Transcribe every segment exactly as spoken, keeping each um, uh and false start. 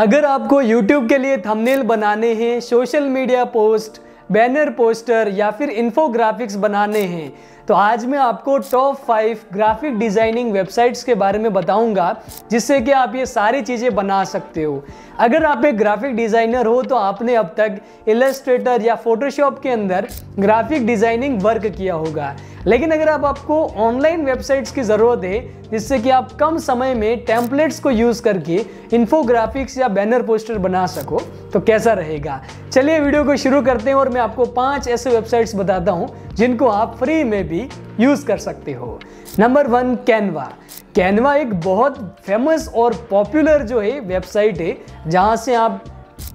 अगर आपको YouTube के लिए थंबनेल बनाने हैं, social media post, banner poster या फिर इन्फोग्राफिक्स बनाने हैं, तो आज मैं आपको top five graphic designing websites के बारे में बताऊंगा, जिससे कि आप ये सारी चीज़ें बना सकते हो। अगर आप एक ग्राफिक डिज़ाइनर हो तो आपने अब तक इलस्ट्रेटर या फोटोशॉप के अंदर ग्राफिक डिज़ाइनिंग वर्क किया होगा, लेकिन अगर आप आपको ऑनलाइन वेबसाइट्स की ज़रूरत है जिससे कि आप कम समय में टेम्पलेट्स को यूज़ करके इन्फोग्राफिक्स या बैनर पोस्टर बना सको तो कैसा रहेगा। चलिए वीडियो को शुरू करते हैं और मैं आपको पांच ऐसे वेबसाइट्स बताता हूं जिनको आप फ्री में भी यूज़ कर सकते हो। Number one, Canva. कैनवा एक बहुत फेमस और पॉपुलर जो है वेबसाइट है, जहां से आप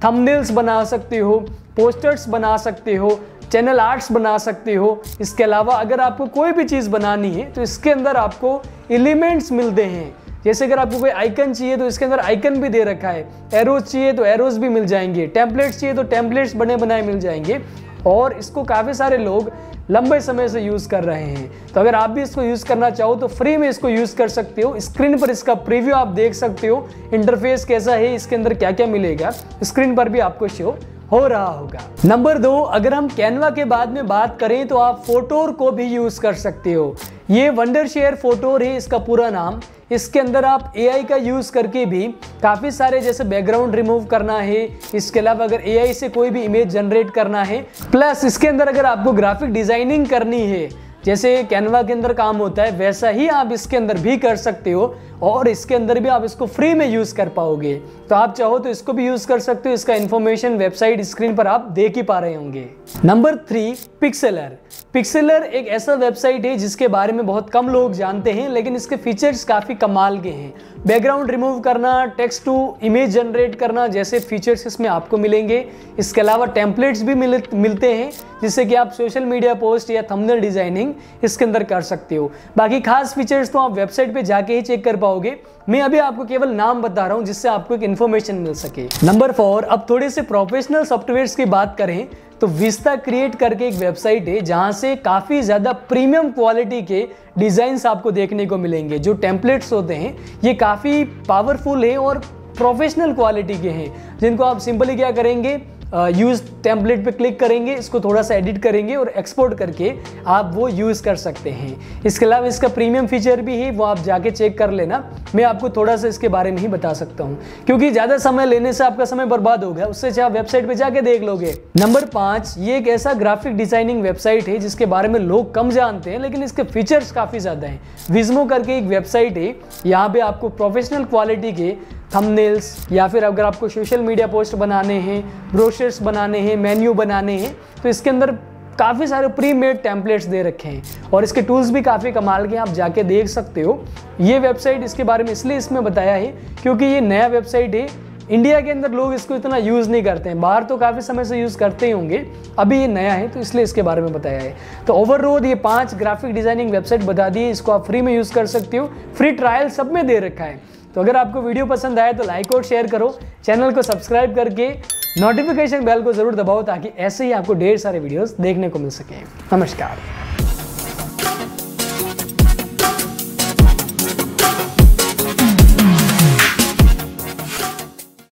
थंबनेल्स बना सकते हो, पोस्टर्स बना सकते हो, चैनल आर्ट्स बना सकते हो। इसके अलावा अगर आपको कोई भी चीज़ बनानी है तो इसके अंदर आपको एलिमेंट्स मिलते हैं, जैसे अगर आपको कोई आइकन चाहिए तो इसके अंदर आइकन भी दे रखा है, एरोज चाहिए तो एरोज भी मिल जाएंगे, टेम्पलेट्स चाहिए तो टेम्पलेट्स बने बनाए मिल जाएंगे, और इसको काफ़ी सारे लोग लंबे समय से यूज़ कर रहे हैं। तो अगर आप भी इसको यूज़ करना चाहो तो फ्री में इसको यूज़ कर सकते हो। स्क्रीन पर इसका प्रीव्यू आप देख सकते हो, इंटरफेस कैसा है, इसके अंदर क्या क्या मिलेगा, स्क्रीन पर भी आपको शो हो रहा होगा। नंबर दो, अगर हम कैनवा के बाद में बात करें तो आप फोटोर को भी यूज़ कर सकते हो। ये वंडरशेयर फोटोर है इसका पूरा नाम। इसके अंदर आप एआई का यूज़ करके भी काफ़ी सारे, जैसे बैकग्राउंड रिमूव करना है, इसके अलावा अगर एआई से कोई भी इमेज जनरेट करना है, प्लस इसके अंदर अगर आपको ग्राफिक डिज़ाइनिंग करनी है जैसे कैनवा के अंदर काम होता है, वैसा ही आप इसके अंदर भी कर सकते हो और इसके अंदर भी आप इसको फ्री में यूज़ कर पाओगे। तो आप चाहो तो इसको भी यूज़ कर सकते हो। इसका इन्फॉर्मेशन वेबसाइट स्क्रीन पर आप देख ही पा रहे होंगे। Number three, पिक्सेलर। पिक्सेलर एक ऐसा वेबसाइट है जिसके बारे में बहुत कम लोग जानते हैं, लेकिन इसके फीचर्स काफ़ी कमाल के हैं। बैकग्राउंड रिमूव करना, टेक्स्ट टू इमेज जनरेट करना जैसे फीचर्स इसमें आपको मिलेंगे। इसके अलावा टेम्पलेट्स भी मिल मिलते हैं जिससे कि आप सोशल मीडिया पोस्ट या थंबनेल डिज़ाइनिंग इसके अंदर कर सकते हो। बाकी खास फीचर्स तो आप वेबसाइट पे जाके ही चेक कर पाओगे, मैं अभी आपको केवल नाम बता रहा हूँ जिससे आपको एक इन्फॉर्मेशन मिल सके। नंबर फोर, अब थोड़े से प्रोफेशनल सॉफ्टवेयर्स की बात करें तो विस्ता क्रिएट करके एक वेबसाइट है, जहाँ से काफ़ी ज़्यादा प्रीमियम क्वालिटी के डिज़ाइंस आपको देखने को मिलेंगे। जो टेम्पलेट्स होते हैं ये काफ़ी पावरफुल है और प्रोफेशनल क्वालिटी के हैं, जिनको आप सिंपली क्या करेंगे, यूज़ टेम्पलेट पे क्लिक करेंगे, इसको थोड़ा सा एडिट करेंगे और एक्सपोर्ट करके आप वो यूज़ कर सकते हैं। इसके अलावा इसका प्रीमियम फीचर भी है, वो आप जाके चेक कर लेना। मैं आपको थोड़ा सा इसके बारे में ही बता सकता हूँ क्योंकि ज़्यादा समय लेने से आपका समय बर्बाद होगा, उससे अच्छा आप वेबसाइट पर जाके देख लोगे। नंबर पाँच, ये एक ऐसा ग्राफिक डिज़ाइनिंग वेबसाइट है जिसके बारे में लोग कम जानते हैं, लेकिन इसके फीचर्स काफ़ी ज़्यादा हैं। विज़मो करके एक वेबसाइट है, यहाँ पर आपको प्रोफेशनल क्वालिटी के थंबनेल्स या फिर अगर आपको सोशल मीडिया पोस्ट बनाने हैं, ब्रोशर्स बनाने हैं, मेन्यू बनाने हैं, तो इसके अंदर काफ़ी सारे प्री मेड टेम्पलेट्स दे रखे हैं और इसके टूल्स भी काफ़ी कमाल के हैं, आप जाके देख सकते हो। ये वेबसाइट इसके बारे में इसलिए इसमें बताया है क्योंकि ये नया वेबसाइट है। इंडिया के अंदर लोग इसको इतना यूज़ नहीं करते हैं, बाहर तो काफ़ी समय से यूज़ करते ही होंगे, अभी ये नया है तो इसलिए इसके बारे में बताया है। तो ओवरऑल ये पाँच ग्राफिक डिज़ाइनिंग वेबसाइट बता दी है, इसको आप फ्री में यूज़ कर सकते हो। फ्री ट्रायल सब में दे रखा है। तो अगर आपको वीडियो पसंद आए तो लाइक और शेयर करो, चैनल को सब्सक्राइब करके नोटिफिकेशन बेल को ज़रूर दबाओ ताकि ऐसे ही आपको ढेर सारे वीडियोस देखने को मिल सकें। नमस्कार।